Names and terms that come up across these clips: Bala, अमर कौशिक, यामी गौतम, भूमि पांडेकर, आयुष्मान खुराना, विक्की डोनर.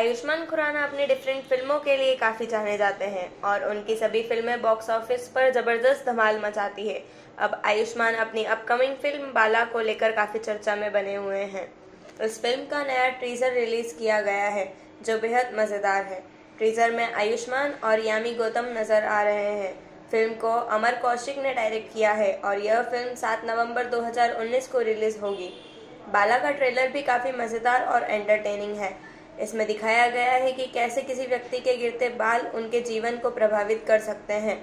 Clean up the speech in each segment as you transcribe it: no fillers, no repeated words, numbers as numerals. आयुष्मान खुराना अपनी डिफरेंट फिल्मों के लिए काफ़ी जाने जाते हैं और उनकी सभी फिल्में बॉक्स ऑफिस पर ज़बरदस्त धमाल मचाती है। अब आयुष्मान अपनी अपकमिंग फिल्म बाला को लेकर काफ़ी चर्चा में बने हुए हैं। इस फिल्म का नया टीजर रिलीज़ किया गया है जो बेहद मज़ेदार है। टीजर में आयुष्मान और यामी गौतम नज़र आ रहे हैं। फिल्म को अमर कौशिक ने डायरेक्ट किया है और यह फिल्म 7 नवंबर 2019 को रिलीज़ होगी। बाला का ट्रेलर भी काफ़ी मज़ेदार और एंटरटेनिंग है। इसमें दिखाया गया है कि कैसे किसी व्यक्ति के गिरते बाल उनके जीवन को प्रभावित कर सकते हैं।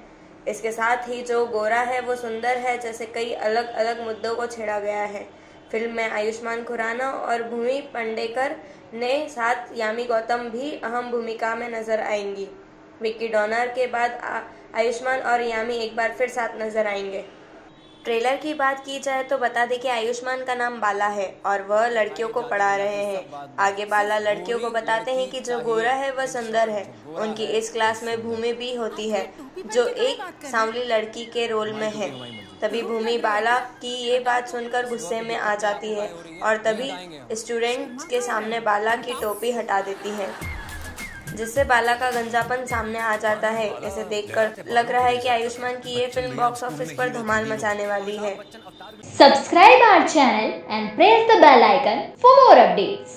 इसके साथ ही जो गोरा है वो सुंदर है जैसे कई अलग अलग मुद्दों को छेड़ा गया है। फिल्म में आयुष्मान खुराना और भूमि पांडेकर ने साथ यामी गौतम भी अहम भूमिका में नजर आएंगी। विक्की डोनर के बाद आयुष्मान और यामी एक बार फिर साथ नजर आएंगे। ट्रेलर की बात की जाए तो बता दें कि आयुष्मान का नाम बाला है और वह लड़कियों को पढ़ा रहे हैं। आगे बाला लड़कियों को बताते हैं कि जो गोरा है वह सुंदर है। उनकी इस क्लास में भूमि भी होती है जो एक सांवली लड़की के रोल में है। तभी भूमि बाला की ये बात सुनकर गुस्से में आ जाती है और तभी स्टूडेंट्स के सामने बाला की टोपी हटा देती है जिससे बाला का गंजापन सामने आ जाता है। इसे देखकर लग रहा है कि आयुष्मान की ये फिल्म बॉक्स ऑफिस पर धमाल मचाने वाली है। Subscribe our channel and press the bell icon for more updates.